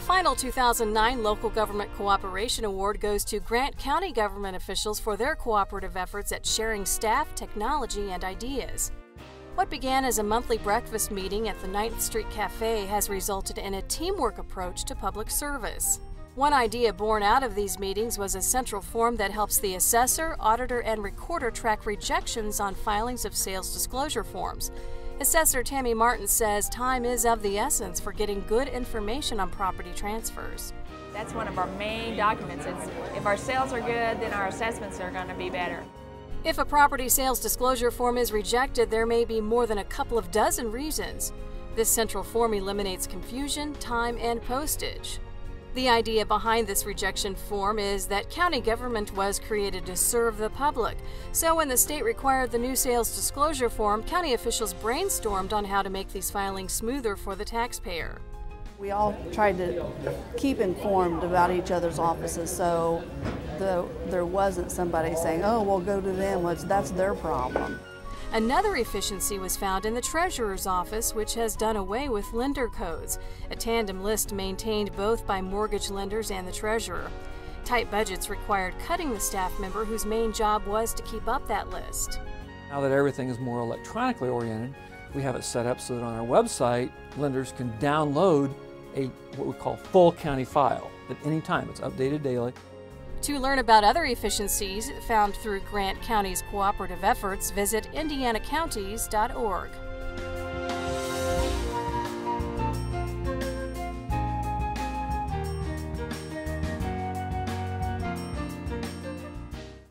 The final 2009 Local Government Cooperation Award goes to Grant County government officials for their cooperative efforts at sharing staff, technology, and ideas. What began as a monthly breakfast meeting at the 9th Street Cafe has resulted in a teamwork approach to public service. One idea born out of these meetings was a central form that helps the assessor, auditor, and recorder track rejections on filings of sales disclosure forms. Assessor Tammy Martin says time is of the essence for getting good information on property transfers. That's one of our main documents. If our sales are good, then our assessments are going to be better. If a property sales disclosure form is rejected, there may be more than a couple of dozen reasons. This central form eliminates confusion, time, and postage. The idea behind this rejection form is that county government was created to serve the public. So when the state required the new sales disclosure form, county officials brainstormed on how to make these filings smoother for the taxpayer. We all tried to keep informed about each other's offices, so there wasn't somebody saying, oh, well, go to them, that's their problem. Another efficiency was found in the treasurer's office, which has done away with lender codes, a tandem list maintained both by mortgage lenders and the treasurer. Tight budgets required cutting the staff member whose main job was to keep up that list. Now that everything is more electronically oriented, we have it set up so that on our website, lenders can download a what we call full county file at any time. It's updated daily. To learn about other efficiencies found through Grant County's cooperative efforts, visit indianacounties.org.